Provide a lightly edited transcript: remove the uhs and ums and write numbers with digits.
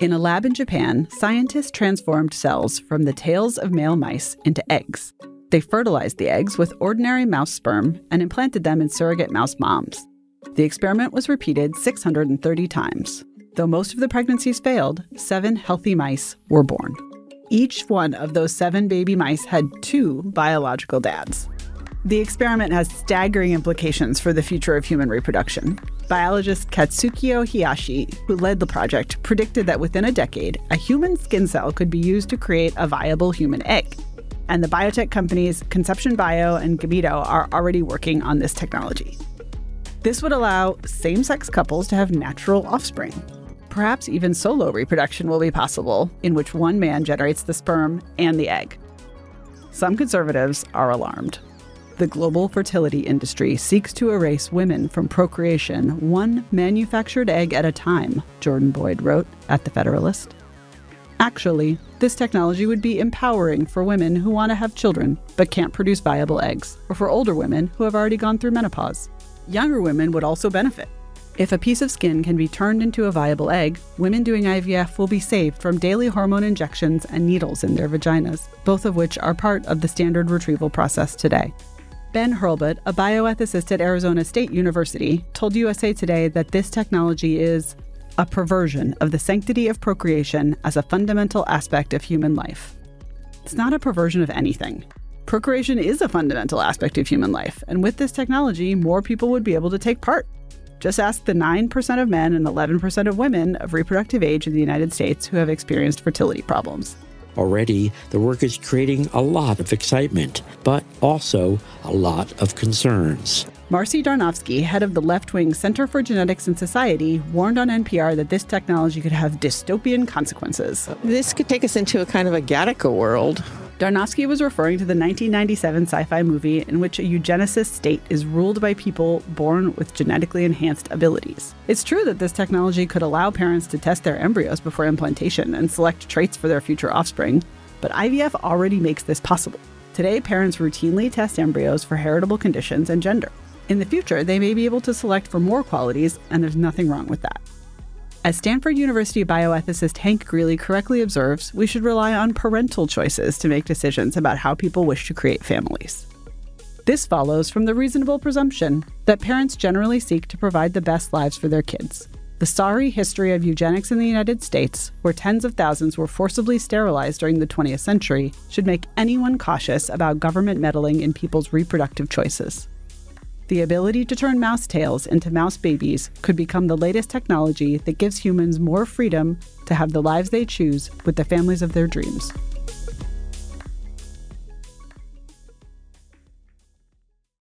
In a lab in Japan, scientists transformed cells from the tails of male mice into eggs. They fertilized the eggs with ordinary mouse sperm and implanted them in surrogate mouse moms. The experiment was repeated 630 times. Though most of the pregnancies failed, 7 healthy mice were born. Each one of those 7 baby mice had 2 biological dads. The experiment has staggering implications for the future of human reproduction. Biologist Katsuhiko Hayashi, who led the project, predicted that within a decade, a human skin cell could be used to create a viable human egg. And the biotech companies Conception Bio and Gameto are already working on this technology. This would allow same-sex couples to have natural offspring. Perhaps even solo reproduction will be possible, in which one man generates the sperm and the egg. Some conservatives are alarmed. The global fertility industry seeks to erase women from procreation, one manufactured egg at a time, Jordan Boyd wrote at The Federalist. Actually, this technology would be empowering for women who want to have children but can't produce viable eggs, or for older women who have already gone through menopause. Younger women would also benefit. If a piece of skin can be turned into a viable egg, women doing IVF will be saved from daily hormone injections and needles in their vaginas, both of which are part of the standard retrieval process today. Ben Hurlbut, a bioethicist at Arizona State University, told USA Today that this technology is a perversion of the sanctity of procreation as a fundamental aspect of human life. It's not a perversion of anything. Procreation is a fundamental aspect of human life, and with this technology, more people would be able to take part. Just ask the 9% of men and 11% of women of reproductive age in the United States who have experienced fertility problems. Already, the work is creating a lot of excitement, but also a lot of concerns. Marcy Darnovsky, head of the left-wing Center for Genetics and Society, warned on NPR that this technology could have dystopian consequences. This could take us into a kind of a Gattaca world. Darnovsky was referring to the 1997 sci-fi movie in which a eugenicist state is ruled by people born with genetically enhanced abilities. It's true that this technology could allow parents to test their embryos before implantation and select traits for their future offspring, but IVF already makes this possible. Today, parents routinely test embryos for heritable conditions and gender. In the future, they may be able to select for more qualities, and there's nothing wrong with that. As Stanford University bioethicist Hank Greeley correctly observes, we should rely on parental choices to make decisions about how people wish to create families. This follows from the reasonable presumption that parents generally seek to provide the best lives for their kids. The sorry history of eugenics in the United States, where tens of thousands were forcibly sterilized during the 20th century, should make anyone cautious about government meddling in people's reproductive choices. The ability to turn mouse tails into mouse babies could become the latest technology that gives humans more freedom to have the lives they choose with the families of their dreams.